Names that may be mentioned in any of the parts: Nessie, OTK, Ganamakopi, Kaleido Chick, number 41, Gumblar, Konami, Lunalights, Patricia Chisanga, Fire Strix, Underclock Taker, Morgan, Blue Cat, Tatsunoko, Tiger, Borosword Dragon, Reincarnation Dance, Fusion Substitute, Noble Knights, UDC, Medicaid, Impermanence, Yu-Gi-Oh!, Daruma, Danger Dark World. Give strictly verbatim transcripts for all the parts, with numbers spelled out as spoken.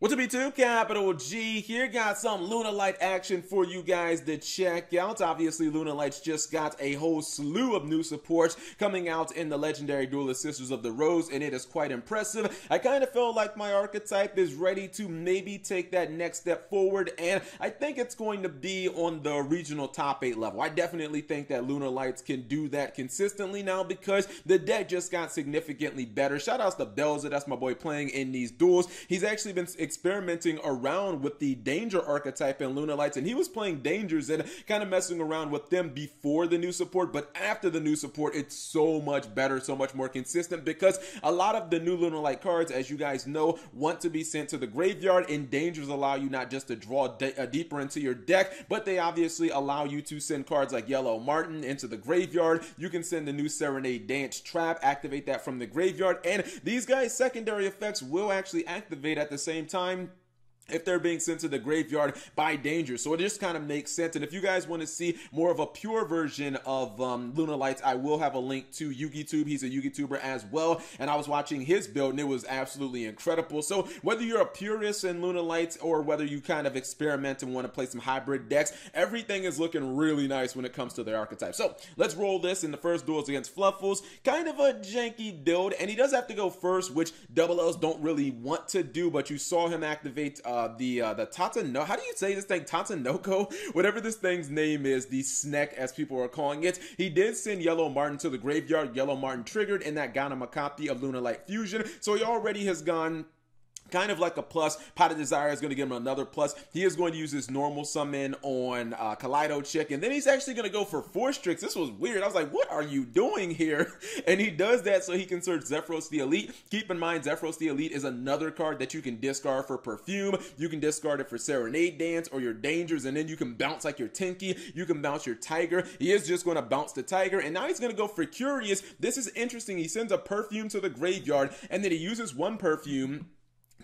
What's up, YouTube? Capital G here. Got some Lunalight action for you guys to check out. Obviously, Lunalight's just got a whole slew of new supports coming out in the Legendary Duelist Sisters of the Rose, and it is quite impressive. I kind of feel like my archetype is ready to maybe take that next step forward, and I think it's going to be on the regional top eight level. I definitely think that Lunalights can do that consistently now because the deck just got significantly better. Shoutouts to Belza, that's my boy playing in these duels. He's actually been experimenting around with the danger archetype in Lunalights, and he was playing dangers and kind of messing around with them before the new support, but after the new support it's so much better, so much more consistent, because a lot of the new Lunalight cards, as you guys know, want to be sent to the graveyard, and dangers allow you not just to draw de uh, deeper into your deck, but they obviously allow you to send cards like Yellow Martin into the graveyard. You can send the new Serenade Dance trap, activate that from the graveyard, and these guys' secondary effects will actually activate at the same time time if they're being sent to the graveyard by danger. So it just kind of makes sense. And if you guys want to see more of a pure version of um, Lunalights, I will have a link to YugiTuber. He's a YugiTuber as well, and I was watching his build, and it was absolutely incredible. So whether you're a purist in Lunalights or whether you kind of experiment and want to play some hybrid decks, everything is looking really nice when it comes to their archetype. So let's roll this. In the first duel is against Fluffles. Kind of a janky build, and he does have to go first, which double L's don't really want to do, but you saw him activate... Uh, Uh, the uh, the Tatsunoko, how do you say this thing? Tatsunoko, whatever this thing's name is, the Snek as people are calling it. He did send Yellow Martin to the graveyard. Yellow Martin triggered in that Ganamakopi of Lunalight Fusion, so he already has gone kind of like a plus. Pot of Desire is going to give him another plus. He is going to use his normal summon on uh, Kaleido Chick, and then he's actually going to go for Fire Strix. This was weird. I was like, what are you doing here? And he does that so he can search Zephyros the Elite. Keep in mind, Zephyros the Elite is another card that you can discard for Perfume. You can discard it for Serenade Dance or your Dangers, and then you can bounce like your Tinky. You can bounce your Tiger. He is just going to bounce the Tiger, and now he's going to go for Curious. This is interesting. He sends a Perfume to the graveyard, and then he uses one Perfume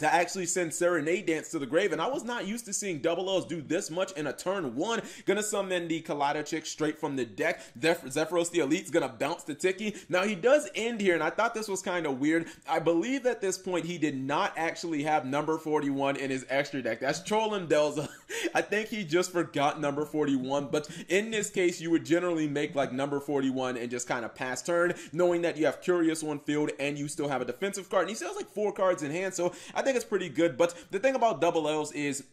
to actually send Serenade Dance to the grave, and I was not used to seeing double L's do this much in a turn one. Gonna summon the Kalada Chick straight from the deck. Zeph Zephyros the Elite's gonna bounce the Tiki. Now he does end here, and I thought this was kind of weird. I believe at this point he did not actually have number forty-one in his extra deck. That's trolling Delza. I think he just forgot number forty-one, but in this case you would generally make like number forty-one and just kind of pass turn, knowing that you have Curious on field and you still have a defensive card, and he still has like four cards in hand, so I I think it's pretty good. But the thing about double L's is,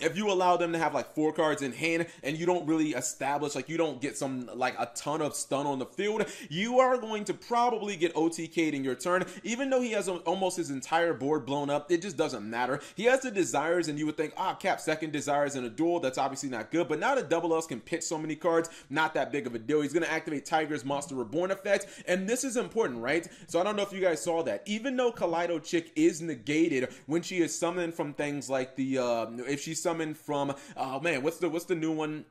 if you allow them to have like four cards in hand and you don't really establish, like you don't get some, like a ton of stun on the field, you are going to probably get O T K'd in your turn. Even though he has almost his entire board blown up, it just doesn't matter. He has the Desires, and you would think, ah, cap, second Desires in a duel, that's obviously not good. But now that double L's can pitch so many cards, not that big of a deal. He's going to activate Tiger's Monster Reborn effect, and this is important, right? So I don't know if you guys saw that. Even though Kaleido Chick is negated when she is summoned from things like the, uh, if she's summoned from oh man what's the what's the new one,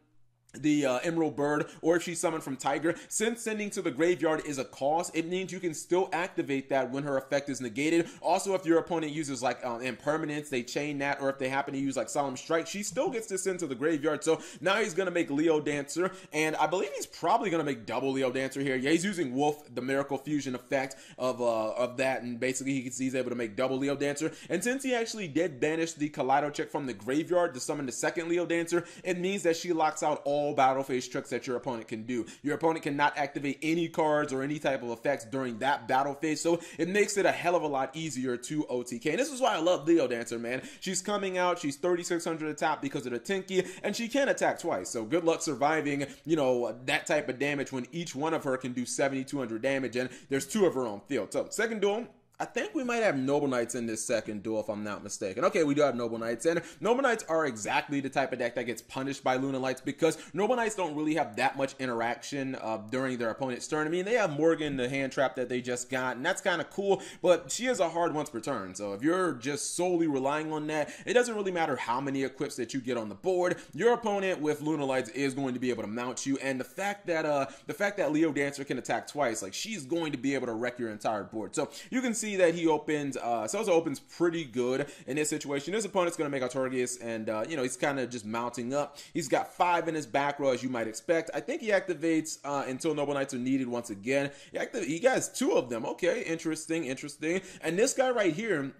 the uh, Emerald Bird, or if she's summoned from Tiger, since sending to the graveyard is a cost, it means you can still activate that when her effect is negated. Also, if your opponent uses like um, Impermanence, they chain that, or if they happen to use like Solemn Strike, she still gets to send to the graveyard. So now he's going to make Leo Dancer, and I believe he's probably going to make double Leo Dancer here. Yeah, he's using Wolf, the Miracle Fusion effect of uh, of that, and basically he can see he's able to make double Leo Dancer. And since he actually did banish the Kaleido Chick from the graveyard to summon the second Leo Dancer, it means that she locks out all All battle phase tricks that your opponent can do. Your opponent cannot activate any cards or any type of effects during that battle phase, so it makes it a hell of a lot easier to O T K. And this is why I love Leo Dancer, man. She's coming out, she's thirty-six hundred attack because of the Tinky, and she can attack twice, so good luck surviving, you know, that type of damage when each one of her can do seventy-two hundred damage, and there's two of her on field. So second duel, I think we might have Noble Knights in this second duel, if I'm not mistaken. Okay, we do have Noble Knights, and Noble Knights are exactly the type of deck that gets punished by Lunalights because Noble Knights don't really have that much interaction uh, during their opponent's turn. I mean, they have Morgan, the hand trap that they just got, and that's kind of cool, but she is a hard once per turn, so if you're just solely relying on that, it doesn't really matter how many equips that you get on the board. Your opponent with Lunalights is going to be able to mount you, and the fact that uh, the fact that Leo Dancer can attack twice, like, she's going to be able to wreck your entire board. So you can see that he opens, uh, Sosa opens pretty good in this situation. His opponent's going to make Artorias, and, uh, you know, he's kind of just mounting up. He's got five in his back row, as you might expect. I think he activates uh, until Noble Knights are needed once again. He, he has two of them. Okay, interesting, interesting. And this guy right here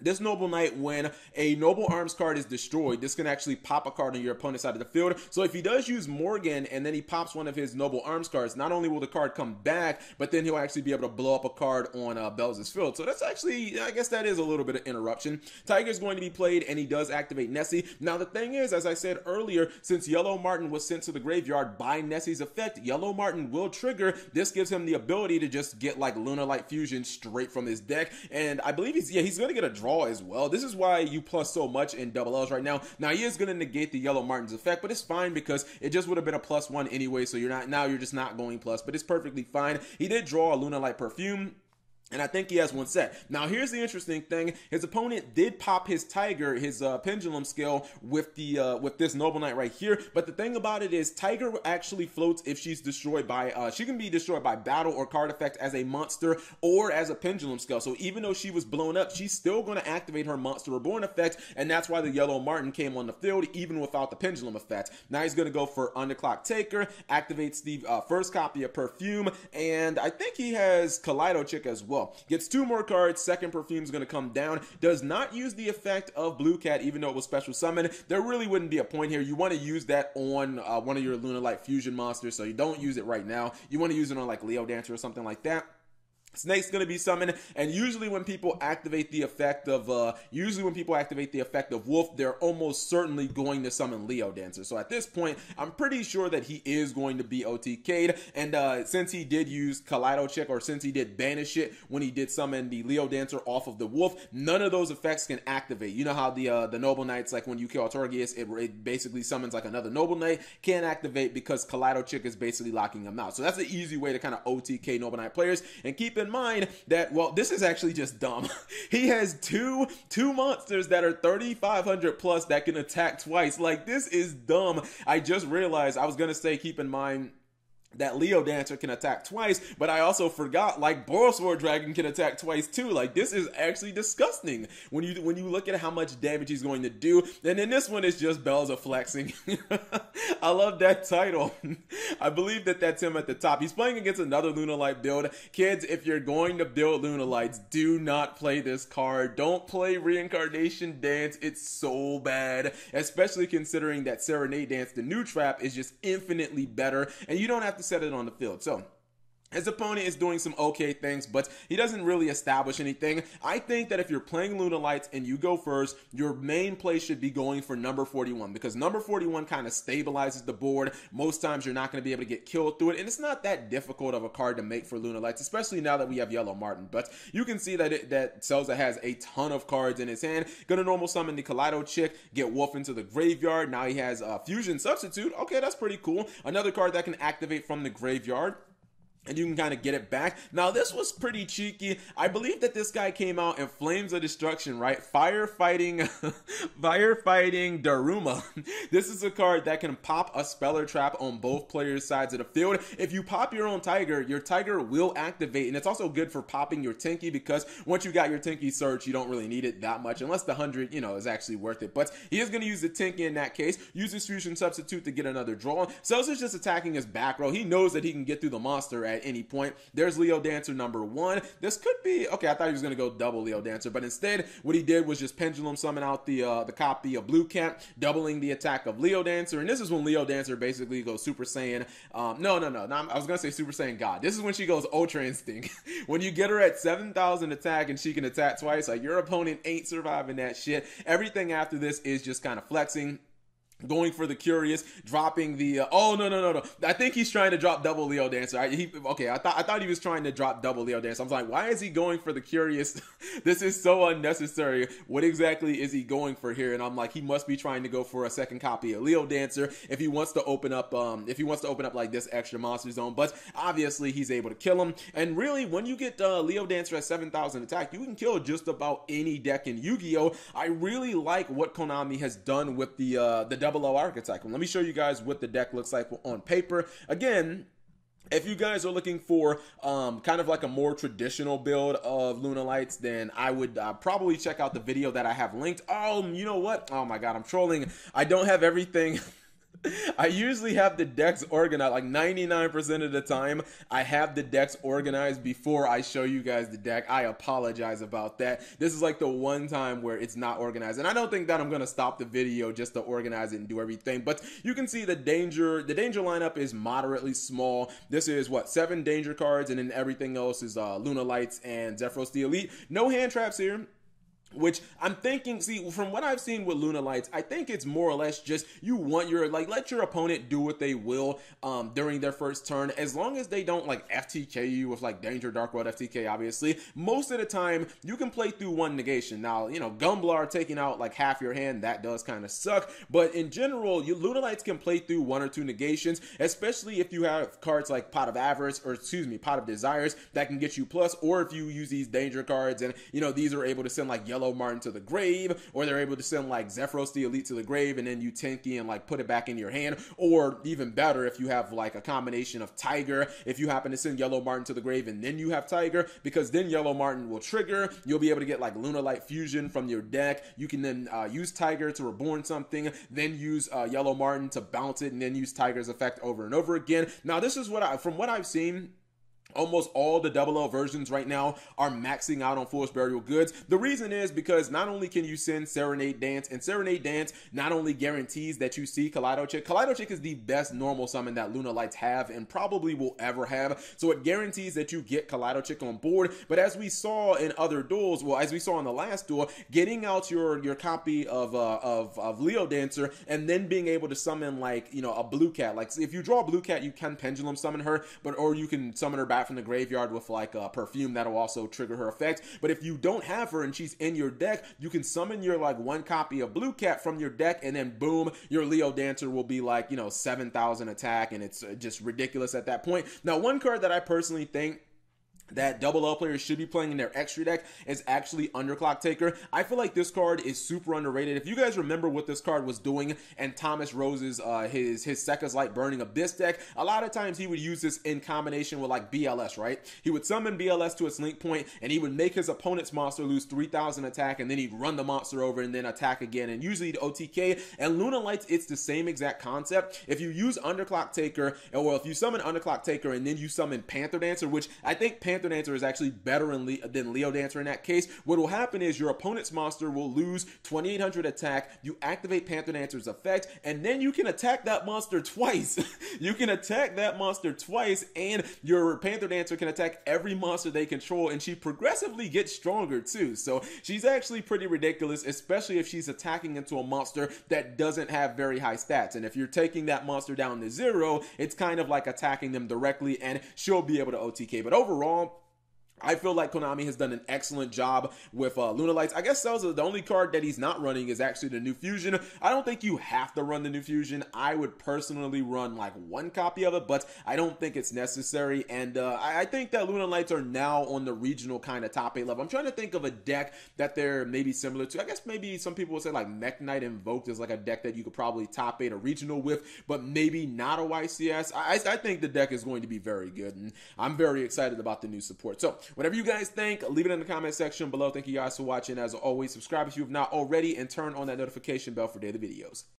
This Noble Knight, when a Noble Arms card is destroyed, this can actually pop a card on your opponent's side of the field. So if he does use Morgan and then he pops one of his Noble Arms cards, not only will the card come back, but then he'll actually be able to blow up a card on uh, Belza's field. So that's actually, I guess that is a little bit of interruption. Tiger's going to be played, and he does activate Nessie. Now the thing is, as I said earlier, since Yellow Martin was sent to the graveyard by Nessie's effect, Yellow Martin will trigger. This gives him the ability to just get like Lunalight Fusion straight from his deck. And I believe he's, yeah, he's going to get a draw as well. This is why you plus so much in double L's right now. Now he is going to negate the Yellow Martin's effect, but it's fine because it just would have been a plus one anyway. So you're not, now you're just not going plus, but it's perfectly fine. He did draw a Lunalight Perfume, and I think he has one set. Now, here's the interesting thing. His opponent did pop his Tiger, his uh, Pendulum skill, with the uh, with this Noble Knight right here. But the thing about it is, Tiger actually floats if she's destroyed by... Uh, she can be destroyed by battle or card effect as a monster or as a Pendulum skill. So even though she was blown up, she's still going to activate her Monster Reborn effect. And that's why the Yellow Martin came on the field, even without the Pendulum effect. Now he's going to go for Underclock Taker, activates the uh, first copy of Perfume. And I think he has Kaleido Chick as well. Well, gets two more cards. Second Perfume is going to come down. Does not use the effect of Blue Cat, even though it was special summon. There really wouldn't be a point here. You want to use that on uh, one of your Lunalight Fusion monsters, so you don't use it right now. You want to use it on like Leo Dancer or something like that. Snake's going to be summoned, and usually when people activate the effect of uh usually when people activate the effect of Wolf, they're almost certainly going to summon Leo Dancer. So at this point, I'm pretty sure that he is going to be O T K'd, and uh since he did use Kaleido Chick, or since he did banish it when he did summon the Leo Dancer off of the Wolf, none of those effects can activate. You know how the uh the Noble Knights, like when you kill Turgius, it, it basically summons like another Noble Knight, can't activate because Kaleido Chick is basically locking him out. So that's an easy way to kind of O T K Noble Knight players. And keep in in mind that, well, this is actually just dumb. He has two two monsters that are thirty-five hundred plus that can attack twice. Like, this is dumb. I just realized I was gonna say keep in mind that Leo Dancer can attack twice, but I also forgot, like, Borosword Dragon can attack twice too. Like, this is actually disgusting when you when you look at how much damage he's going to do. And then this one is just Belza flexing. I love that title. I believe that that's him at the top. He's playing against another Lunalight build. Kids, if you're going to build Lunalights, do not play this card. Don't play Reincarnation Dance. It's so bad, especially considering that Serenade Dance, the new trap, is just infinitely better, and you don't have to set it on the field. So his opponent is doing some okay things, but he doesn't really establish anything. I think that if you're playing Lunalights and you go first, your main play should be going for number forty-one, because number forty-one kind of stabilizes the board. Most times you're not going to be able to get killed through it, and it's not that difficult of a card to make for Lunalights, especially now that we have Yellow Martin. But you can see that it, that Belza has a ton of cards in his hand. Going to normal summon the Kaleido Chick, get Wolf into the graveyard. Now he has a Fusion Substitute. Okay, that's pretty cool. Another card that can activate from the graveyard, and you can kind of get it back. Now, this was pretty cheeky. I believe that this guy came out in Flames of Destruction, right? Firefighting, Firefighting Daruma. This is a card that can pop a Speller Trap on both players' sides of the field. If you pop your own Tiger, your Tiger will activate, and it's also good for popping your Tinky, because once you got your Tinky search, you don't really need it that much, unless the one hundred, you know, is actually worth it. But he is going to use the Tinky in that case, use his Fusion Substitute to get another draw. Seltzer's just attacking his back row. He knows that he can get through the monster at At any point. There's Leo Dancer number one. This could be okay. I thought he was gonna go double Leo Dancer, but instead what he did was just Pendulum summon out the uh, the copy of Blue Cat, doubling the attack of Leo Dancer. And this is when Leo Dancer basically goes Super Saiyan. Um, no, no, no, no. I was gonna say Super Saiyan God. This is when she goes Ultra Instinct. When you get her at seven thousand attack and she can attack twice, like, your opponent ain't surviving that shit. Everything after this is just kind of flexing. Going for the Curious, dropping the uh, oh no no no no! I think he's trying to drop double Leo Dancer. I, he, okay, I thought I thought he was trying to drop double Leo Dancer. I was like, why is he going for the Curious? This is so unnecessary. What exactly is he going for here? And I'm like, he must be trying to go for a second copy of Leo Dancer if he wants to open up um if he wants to open up like this extra monster zone. But obviously he's able to kill him. And really, when you get uh, Leo Dancer at seven thousand attack, you can kill just about any deck in Yu-Gi-Oh. I really like what Konami has done with the uh, the double O archetype. Let me show you guys what the deck looks like on paper. Again, if you guys are looking for um, kind of like a more traditional build of Lunalights, then I would uh, probably check out the video that I have linked. Oh, you know what? Oh my God, I'm trolling. I don't have everything. I usually have the decks organized, like ninety-nine percent of the time, I have the decks organized before I show you guys the deck. I apologize about that. This is like the one time where it's not organized, and I don't think that I'm going to stop the video just to organize it and do everything, but you can see the danger, the danger lineup is moderately small. This is, what, seven danger cards, and then everything else is uh, Lunalights and Zephyros the Elite. No hand traps here. Which I'm thinking, see, from what I've seen with Lunalights, I think it's more or less just you want your, like, let your opponent do what they will um, during their first turn. As long as they don't, like, F T K you with, like, Danger Dark World F T K, obviously. Most of the time, you can play through one negation. Now, you know, Gumblar taking out, like, half your hand, that does kind of suck. But in general, you Lunalights can play through one or two negations, especially if you have cards like Pot of Avarice, or excuse me, Pot of Desires, that can get you plus, or if you use these Danger cards and, you know, these are able to send, like, Yellow Martin to the grave, or they're able to send like Zephyros the Elite to the grave and then you Tinky and like put it back in your hand. Or even better, if you have like a combination of Tiger, if you happen to send Yellow Martin to the grave and then you have Tiger, because then Yellow Martin will trigger, you'll be able to get like Lunalight Fusion from your deck. You can then uh, use Tiger to reborn something, then use uh, Yellow Martin to bounce it, and then use Tiger's effect over and over again. Now this is what I, from what I've seen, almost all the double L versions right now are maxing out on Forced Burial Goods. The reason is because not only can you send Serenade Dance, and Serenade Dance not only guarantees that you see Kaleido Chick. Kaleido Chick is the best normal summon that Lunalights have and probably will ever have. So it guarantees that you get Kaleido Chick on board. But as we saw in other duels, well, as we saw in the last duel, getting out your, your copy of, uh, of, of Leo Dancer and then being able to summon like, you know, a Blue Cat. Like if you draw Blue Cat, you can Pendulum summon her, but, or you can summon her back from the graveyard with like a Perfume that'll also trigger her effect. But if you don't have her and she's in your deck, you can summon your like one copy of Blue Cat from your deck, and then boom, your Leo Dancer will be like, you know, seven thousand attack, and it's just ridiculous at that point. Now one card that I personally think that double L players should be playing in their extra deck is actually Underclock Taker. I feel like this card is super underrated. If you guys remember what this card was doing and Thomas Rose's uh his his Sekka's Light Burning Abyss deck, a lot of times he would use this in combination with like B L S, right? He would summon B L S to its link point and he would make his opponent's monster lose three thousand attack, and then he'd run the monster over and then attack again, and usually the O T K. And Lunalights, it's the same exact concept. If you use Underclock Taker, or if you summon Underclock Taker and then you summon Panther Dancer, which I think Panther Panther Dancer is actually better than Leo Dancer in that case. What will happen is your opponent's monster will lose twenty-eight hundred attack. You activate Panther Dancer's effect, and then you can attack that monster twice. You can attack that monster twice, and your Panther Dancer can attack every monster they control, and she progressively gets stronger too. So she's actually pretty ridiculous, especially if she's attacking into a monster that doesn't have very high stats. And if you're taking that monster down to zero, it's kind of like attacking them directly, and she'll be able to O T K. But overall, I feel like Konami has done an excellent job with uh, Lunalights. I guess Belza, the only card that he's not running is actually the new Fusion. I don't think you have to run the new Fusion. I would personally run like one copy of it, but I don't think it's necessary. And uh, I, I think that Lunalights are now on the regional kind of top eight level. I'm trying to think of a deck that they're maybe similar to. I guess maybe some people would say like Mech Knight Invoked is like a deck that you could probably top eight a regional with, but maybe not a Y C S. I, I think the deck is going to be very good, and I'm very excited about the new support. So whatever you guys think, leave it in the comment section below. Thank you guys for watching. As always, subscribe if you have not already, and turn on that notification bell for daily videos.